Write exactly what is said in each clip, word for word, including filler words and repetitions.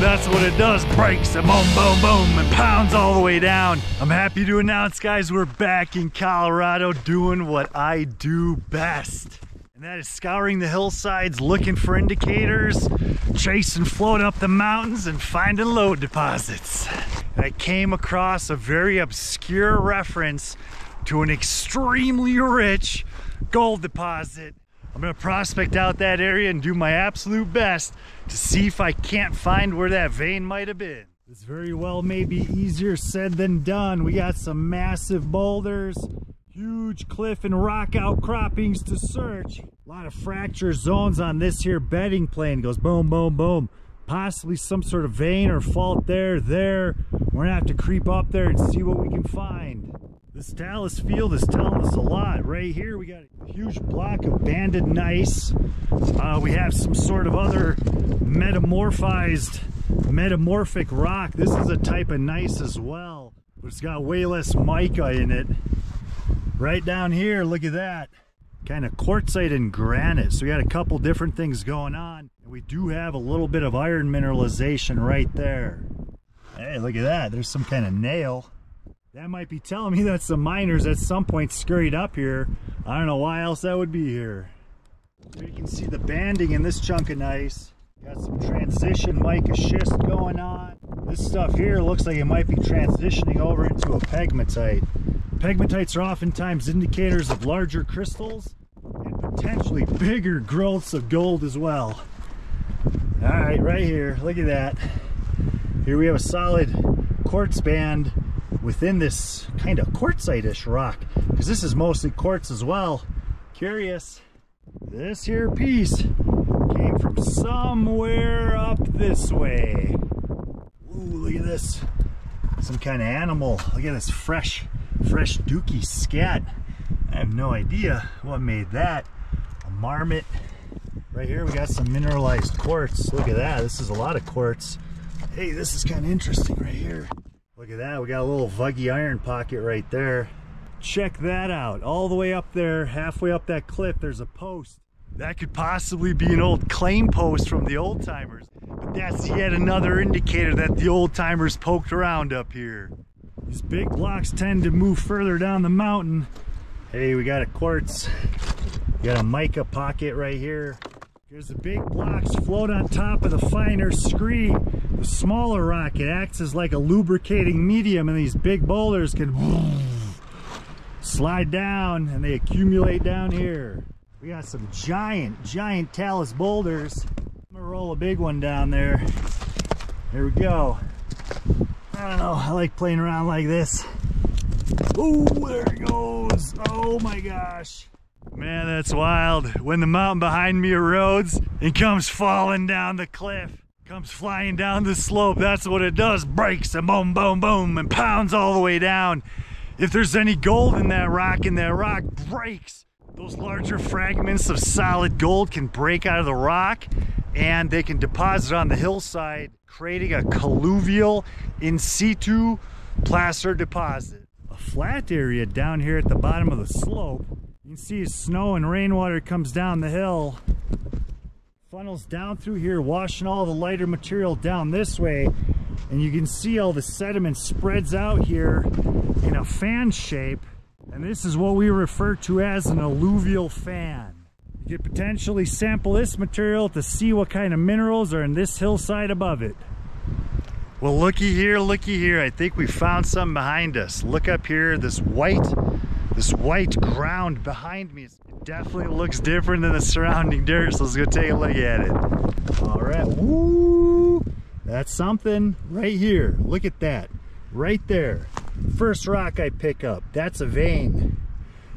That's what it does, breaks and boom, boom, boom, and pounds all the way down. I'm happy to announce, guys, we're back in Colorado doing what I do best. And that is scouring the hillsides, looking for indicators, chasing float up the mountains, and finding load deposits. And I came across a very obscure reference to an extremely rich gold deposit. I'm gonna prospect out that area and do my absolute best to see if I can't find where that vein might have been. This very well may be easier said than done. We got some massive boulders, huge cliff and rock outcroppings to search. A lot of fracture zones on this here bedding plane. Goes boom, boom, boom. Possibly some sort of vein or fault there, there. We're gonna have to creep up there and see what we can find. This talus field is telling us a lot. Right here we got a huge block of banded gneiss. Uh, we have some sort of other metamorphized, metamorphic rock. This is a type of gneiss as well, but it's got way less mica in it. Right down here, look at that. Kind of quartzite and granite. So we got a couple different things going on. We do have a little bit of iron mineralization right there. Hey, look at that. There's some kind of nail. That might be telling me that some miners at some point scurried up here. I don't know why else that would be here. You can see the banding in this chunk of gneiss. Got some transition mica schist going on. This stuff here looks like it might be transitioning over into a pegmatite. Pegmatites are oftentimes indicators of larger crystals and potentially bigger growths of gold as well. All right, right here, look at that. Here we have a solid quartz band within this kind of quartzite-ish rock, because this is mostly quartz as well. Curious, this here piece came from somewhere up this way. Ooh, look at this, some kind of animal. Look at this fresh, fresh dookie scat. I have no idea what made that. A marmot. Right here we got some mineralized quartz. Look at that, this is a lot of quartz. Hey, this is kind of interesting right here. Look at that, we got a little vuggy iron pocket right there. Check that out. All the way up there, halfway up that cliff, there's a post. That could possibly be an old claim post from the old timers. But that's yet another indicator that the old timers poked around up here. These big blocks tend to move further down the mountain. Hey, we got a quartz. We got a mica pocket right here. Here's the big blocks float on top of the finer scree. The smaller rock, it acts as like a lubricating medium, and these big boulders can slide down and they accumulate down here. We got some giant, giant talus boulders. I'm gonna roll a big one down there. There we go. I don't know, I like playing around like this. Oh, there it goes. Oh my gosh. Man, that's wild. When the mountain behind me erodes, it comes falling down the cliff. Comes flying down the slope. That's what it does. Breaks and boom, boom, boom, and pounds all the way down. If there's any gold in that rock, and that rock breaks, those larger fragments of solid gold can break out of the rock, and they can deposit on the hillside, creating a colluvial in situ placer deposit. A flat area down here at the bottom of the slope. You can see snow and rainwater comes down the hill, funnels down through here, washing all the lighter material down this way, and you can see all the sediment spreads out here in a fan shape, and this is what we refer to as an alluvial fan. You could potentially sample this material to see what kind of minerals are in this hillside above it. Well, looky here, looky here, I think we found some behind us. Look up here, this white This white ground behind me, it definitely looks different than the surrounding dirt, so let's go take a look at it. All right, woo! That's something right here. Look at that, right there. First rock I pick up, that's a vein.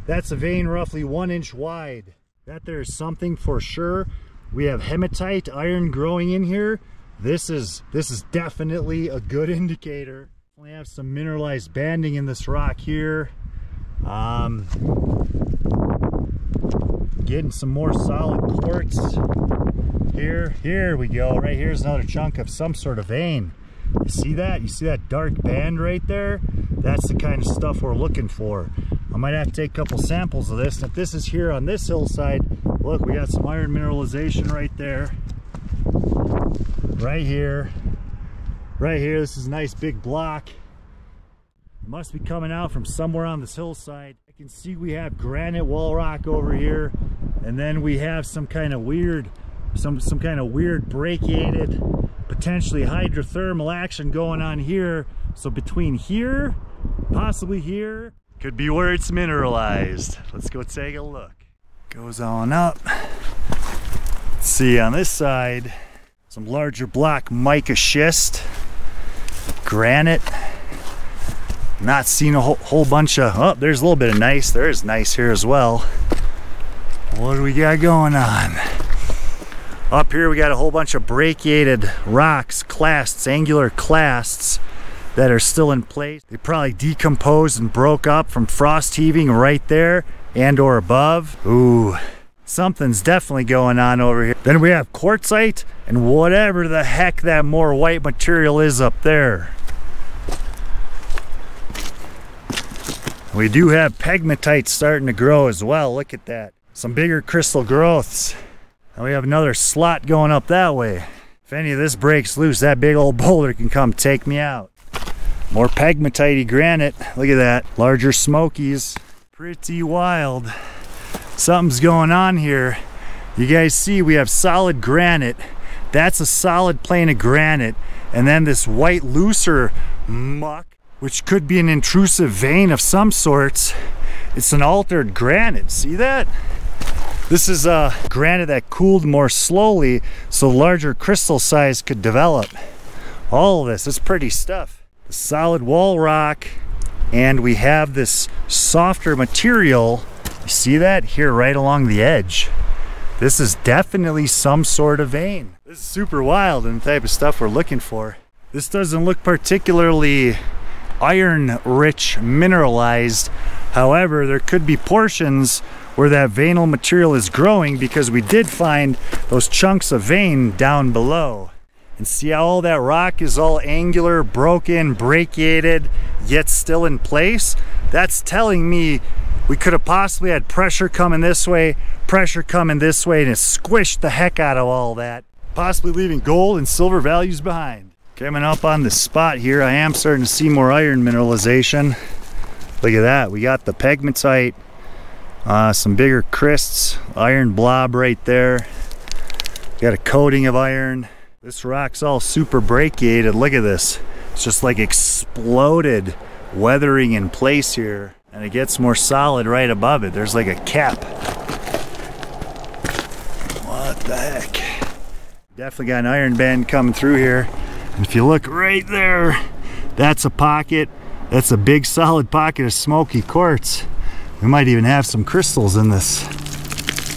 That's a vein roughly one inch wide. That there is something for sure. We have hematite, iron growing in here. This is, this is definitely a good indicator. We have some mineralized banding in this rock here. Um, getting some more solid quartz here. Here we go. Right here's another chunk of some sort of vein. You see that? You see that dark band right there? That's the kind of stuff we're looking for. I might have to take a couple samples of this. And if this is here on this hillside, look, we got some iron mineralization right there. Right here. right here. This is a nice big block. It must be coming out from somewhere on this hillside. I can see we have granite wall rock over here, and then we have some kind of weird, some some kind of weird brecciated, potentially hydrothermal action going on here. So between here, possibly here, could be where it's mineralized. Let's go take a look. Goes on up. Let's see on this side, some larger block mica schist, granite. Not seen a whole, whole bunch of, oh, there's a little bit of gneiss. There is gneiss here as well. What do we got going on? Up here we got a whole bunch of brecciated rocks, clasts, angular clasts that are still in place. They probably decomposed and broke up from frost heaving right there and or above. Ooh, something's definitely going on over here. Then we have quartzite and whatever the heck that more white material is up there. We do have pegmatite starting to grow as well. Look at that. Some bigger crystal growths. And we have another slot going up that way. If any of this breaks loose, that big old boulder can come take me out. More pegmatite-y granite. Look at that. Larger Smokies. Pretty wild. Something's going on here. You guys see we have solid granite. That's a solid plane of granite. And then this white looser muck, which could be an intrusive vein of some sorts. It's an altered granite. See that? This is a granite that cooled more slowly, so larger crystal size could develop. All of this is pretty stuff. Solid wall rock, and we have this softer material. You see that here right along the edge. This is definitely some sort of vein. This is super wild and the type of stuff we're looking for. This doesn't look particularly iron rich mineralized. However, there could be portions where that veinal material is growing, because we did find those chunks of vein down below. And see how all that rock is all angular, broken, brecciated, yet still in place? That's telling me we could have possibly had pressure coming this way, pressure coming this way, and it squished the heck out of all that, possibly leaving gold and silver values behind. Coming up on this spot here, I am starting to see more iron mineralization. Look at that, we got the pegmatite, uh, some bigger crists, iron blob right there. We got a coating of iron. This rock's all super brecciated. Look at this. It's just like exploded, weathering in place here. And it gets more solid right above it. There's like a cap. What the heck? Definitely got an iron band coming through here. And if you look right there, that's a pocket. That's a big solid pocket of smoky quartz. We might even have some crystals in this.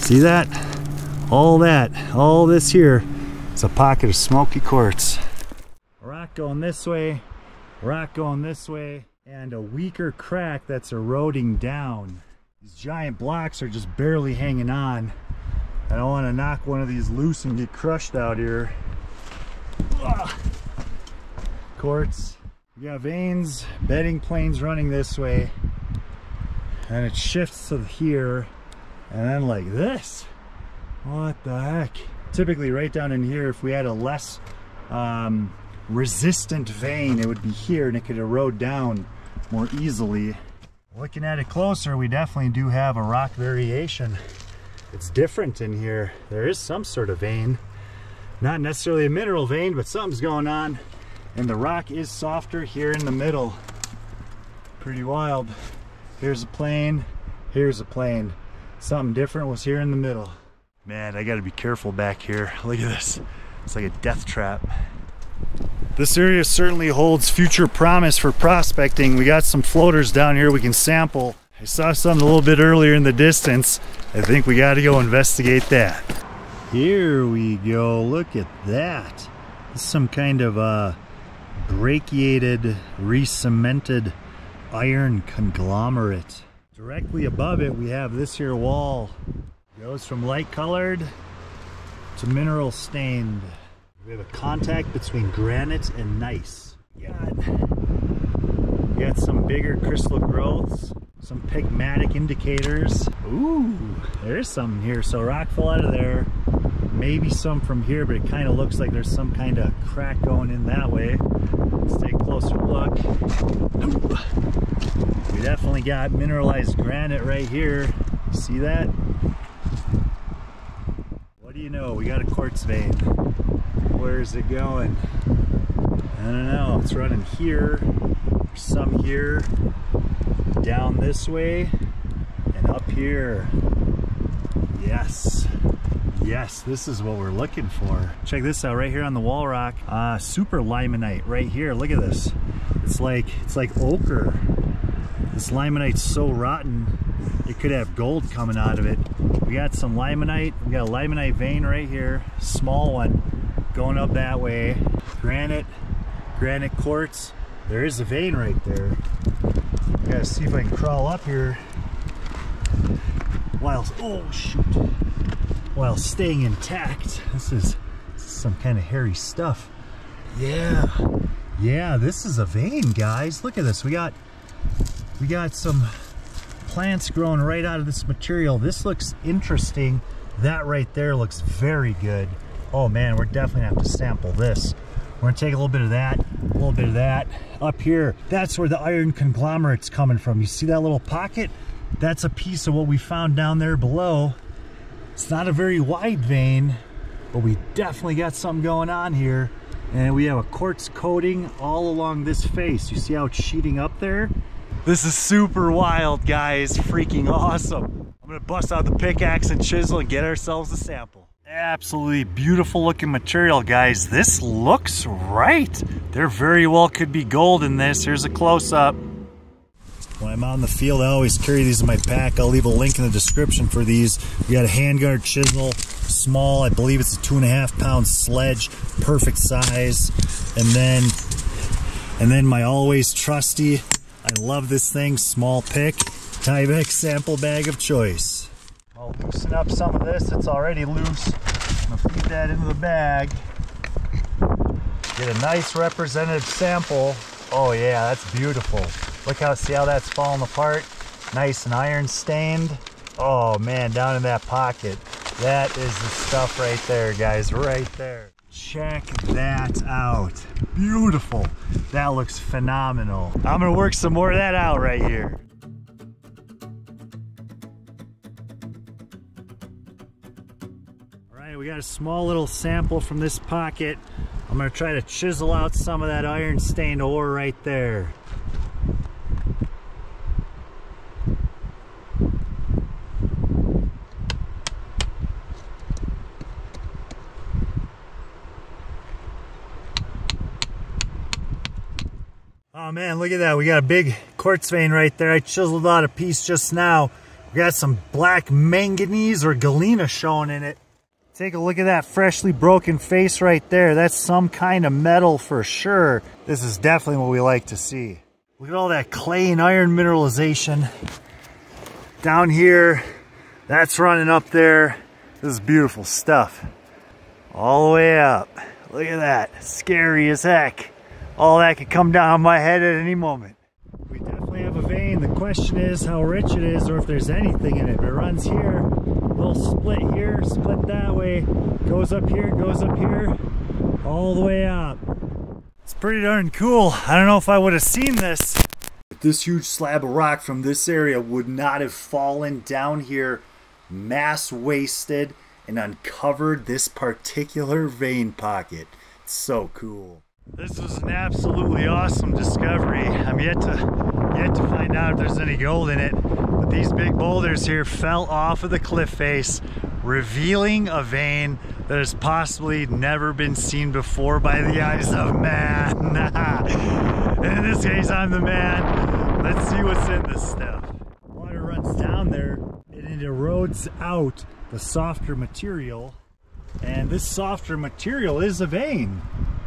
See that? All that, all this here. It's a pocket of smoky quartz. Rock going this way, rock going this way, and a weaker crack that's eroding down. These giant blocks are just barely hanging on. I don't want to knock one of these loose and get crushed out here. Ugh. Quartz. We got veins, bedding planes running this way, and it shifts to here, and then like this. What the heck? Typically right down in here, if we had a less um, resistant vein, it would be here and it could erode down more easily. Looking at it closer, we definitely do have a rock variation. It's different in here. There is some sort of vein. Not necessarily a mineral vein, but something's going on. And the rock is softer here in the middle. Pretty wild. Here's a plane, here's a plane. Something different was here in the middle. Man, I gotta be careful back here. Look at this. It's like a death trap. This area certainly holds future promise for prospecting. We got some floaters down here we can sample. I saw something a little bit earlier in the distance. I think we gotta go investigate that. Here we go. Look at that. This is some kind of a brecciated, re-cemented iron conglomerate. Directly above it, we have this here wall. Goes from light colored to mineral stained. We have a contact between granite and gneiss. God. We got some bigger crystal growths, some pegmatic indicators. Ooh, there's something here. So rock fell out of there, maybe some from here, but it kind of looks like there's some kind of crack going in that way. Let's take a closer look. We definitely got mineralized granite right here. See that? What do you know? We got a quartz vein. Where's it going? I don't know. It's running here, some here, down this way, and up here. Yes. Yes, this is what we're looking for. Check this out right here on the wall rock. Uh, super limonite right here. Look at this. It's like it's like ochre. This limonite's so rotten, it could have gold coming out of it. We got some limonite. We got a limonite vein right here. Small one going up that way. Granite, granite quartz. There is a vein right there. I gotta see if I can crawl up here. While, oh shoot. While staying intact. This is, this is some kind of hairy stuff. Yeah. Yeah, this is a vein, guys. Look at this. We got we got some plants growing right out of this material. This looks interesting. That right there looks very good. Oh man, we're definitely gonna have to sample this. We're gonna take a little bit of that, a little bit of that. Up here, that's where the iron conglomerate's coming from. You see that little pocket? That's a piece of what we found down there below. It's not a very wide vein, but we definitely got something going on here. And we have a quartz coating all along this face. You see how it's sheeting up there? This is super wild, guys. Freaking awesome. I'm gonna bust out the pickaxe and chisel and get ourselves a sample. Absolutely beautiful looking material, guys. This looks right. There very well could be gold in this. Here's a close-up. When I'm out in the field, I always carry these in my pack. I'll leave a link in the description for these. We got a handguard chisel, small, I believe it's a two and a half pound sledge, perfect size. And then, and then my always trusty, I love this thing, small pick, Tyvek sample bag of choice. I'll loosen up some of this, it's already loose. I'm gonna feed that into the bag. Get a nice representative sample. Oh yeah, that's beautiful. Look how, see how that's falling apart? Nice and iron stained. Oh man, down in that pocket. That is the stuff right there, guys, right there. Check that out. Beautiful. That looks phenomenal. I'm gonna work some more of that out right here. All right, we got a small little sample from this pocket. I'm gonna try to chisel out some of that iron stained ore right there. Oh man, look at that. We got a big quartz vein right there. I chiseled out a piece just now. We got some black manganese or galena showing in it. Take a look at that freshly broken face right there. That's some kind of metal for sure. This is definitely what we like to see. Look at all that clay and iron mineralization. Down here, that's running up there. This is beautiful stuff. All the way up. Look at that. Scary as heck. All that could come down on my head at any moment. We definitely have a vein. The question is how rich it is or if there's anything in it. But it runs here, a little split here, split that way, goes up here, goes up here, all the way up. It's pretty darn cool. I don't know if I would have seen this. This huge slab of rock from this area would not have fallen down here, mass wasted, and uncovered this particular vein pocket. It's so cool. This was an absolutely awesome discovery. I'm yet to yet to find out if there's any gold in it, but these big boulders here fell off of the cliff face, revealing a vein that has possibly never been seen before by the eyes of man. And in this case, I'm the man. Let's see what's in this stuff. Water runs down there and it erodes out the softer material, and this softer material is a vein.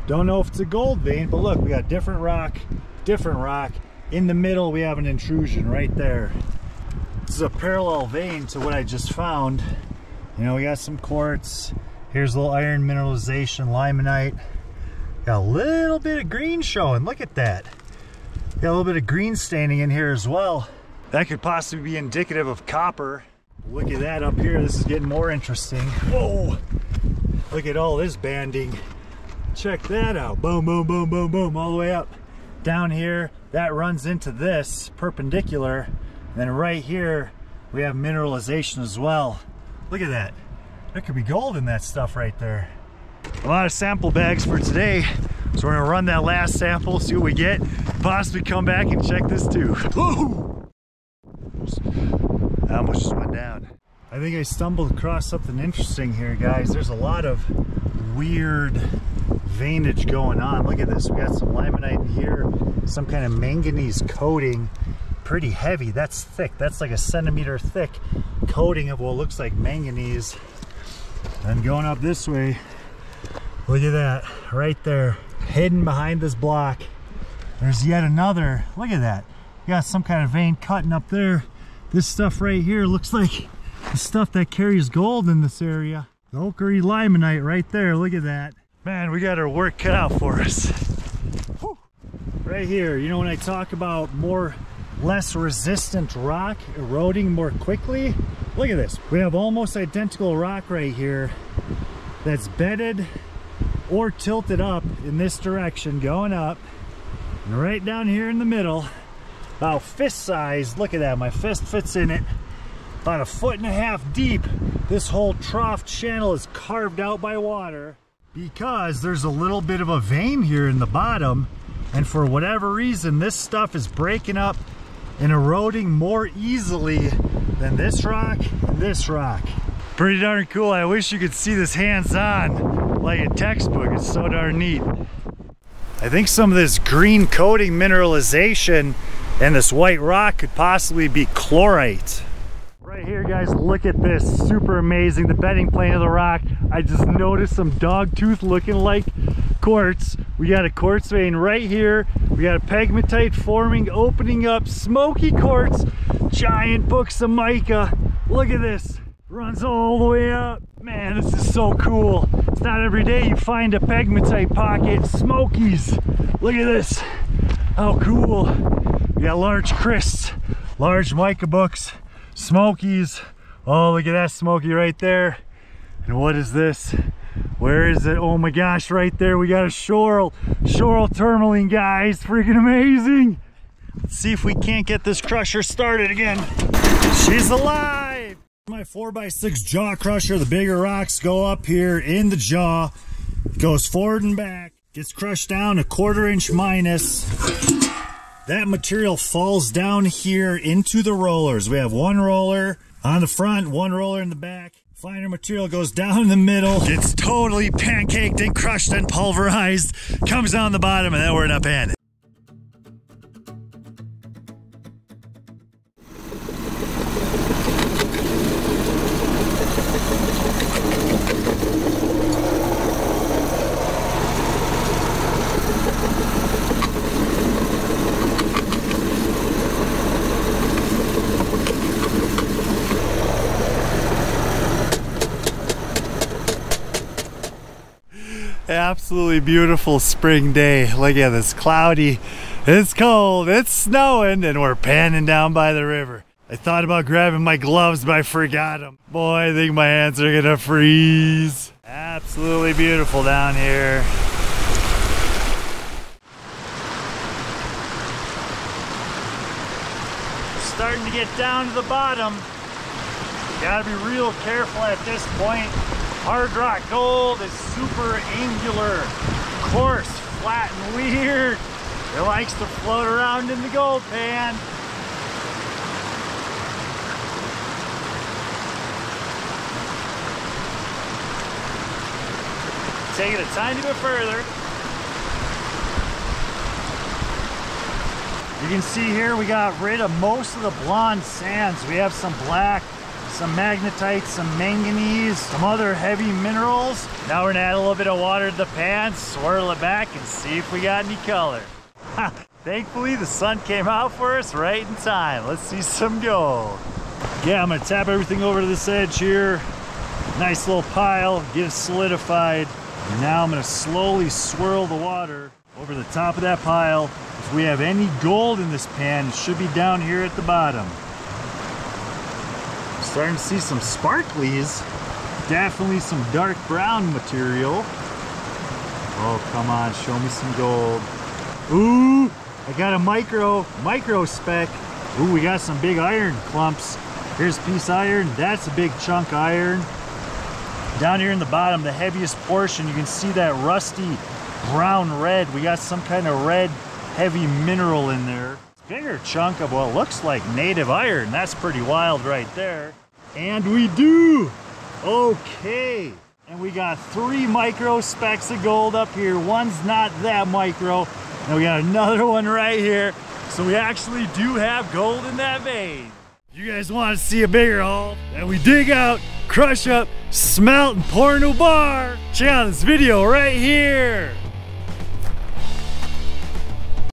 Don't know if it's a gold vein, but look, we got different rock, different rock. In the middle, we have an intrusion right there. This is a parallel vein to what I just found. You know, we got some quartz. Here's a little iron mineralization, limonite. Got a little bit of green showing, look at that. Got a little bit of green staining in here as well. That could possibly be indicative of copper. Look at that up here, this is getting more interesting. Whoa! Look at all this banding. Check that out. Boom, boom, boom, boom, boom, all the way up. Down here, that runs into this perpendicular. And then right here, we have mineralization as well. Look at that. There could be gold in that stuff right there. A lot of sample bags for today. So we're gonna run that last sample, see what we get. Possibly come back and check this too. Woo! I almost just went down. I think I stumbled across something interesting here, guys. There's a lot of weird veinage going on. Look at this, we got some limonite in here, some kind of manganese coating. Pretty heavy, that's thick. That's like a centimeter thick coating of what looks like manganese. And going up this way, look at that, right there. Hidden behind this block, there's yet another. Look at that. You got some kind of vein cutting up there. This stuff right here looks like the stuff that carries gold in this area. The ochre limonite right there, look at that. Man, we got our work cut out for us. Whew. Right here, you know when I talk about more, less resistant rock eroding more quickly? Look at this. We have almost identical rock right here that's bedded or tilted up in this direction, going up, and right down here in the middle, about fist size, look at that, my fist fits in it, about a foot and a half deep, this whole trough channel is carved out by water because there's a little bit of a vein here in the bottom, and for whatever reason, this stuff is breaking up and eroding more easily than this rock and this rock. Pretty darn cool. I wish you could see this hands-on. Like a textbook, it's so darn neat. I think some of this green coating mineralization and this white rock could possibly be chlorite. Right here, guys, look at this, super amazing, the bedding plane of the rock. I just noticed some dogtooth looking like quartz. We got a quartz vein right here. We got a pegmatite forming, opening up, smoky quartz, giant books of mica. Look at this, runs all the way up. Man, this is so cool. It's not every day you find a pegmatite pocket. Smokies. Look at this. How cool. We got large crysts, large mica books, smokies. Oh, look at that smoky right there. And what is this? Where is it? Oh my gosh, right there. We got a Schorl. Schorl tourmaline, guys. Freaking amazing. Let's see if we can't get this crusher started again. She's alive. My four by six jaw crusher, the bigger rocks go up here in the jaw, it goes forward and back, gets crushed down a quarter inch minus. That material falls down here into the rollers. We have one roller on the front, one roller in the back. Finer material goes down in the middle, gets totally pancaked and crushed and pulverized, comes down the bottom, and then we're in a pan. Absolutely beautiful spring day. Look at this, cloudy, it's cold, it's snowing, and we're panning down by the river. I thought about grabbing my gloves, but I forgot them. Boy, I think my hands are gonna freeze. Absolutely beautiful down here. Starting to get down to the bottom. Gotta be real careful at this point. Hard rock gold is super angular, coarse, flat, and weird. It likes to float around in the gold pan. Take it a tiny bit further. You can see here we got rid of most of the blonde sands. We have some black, some magnetite, some manganese, some other heavy minerals. Now we're gonna add a little bit of water to the pan, swirl it back, and see if we got any color. Thankfully, the sun came out for us right in time. Let's see some gold. Yeah, I'm gonna tap everything over to this edge here. Nice little pile, get it solidified. And now I'm gonna slowly swirl the water over the top of that pile. If we have any gold in this pan, it should be down here at the bottom. Starting to see some sparklies. definitely some dark brown material. Oh, come on, show me some gold. Ooh, I got a micro, micro speck. Ooh, we got some big iron clumps. Here's piece iron, that's a big chunk iron. Down here in the bottom, the heaviest portion, you can see that rusty brown red. We got some kind of red, heavy mineral in there. Bigger chunk of what looks like native iron. That's pretty wild right there. And we do, okay. And we got three micro specks of gold up here. One's not that micro. And we got another one right here. So we actually do have gold in that vein. You guys want to see a bigger haul? And we dig out, crush up, smelt, and pour into a bar. Check out this video right here.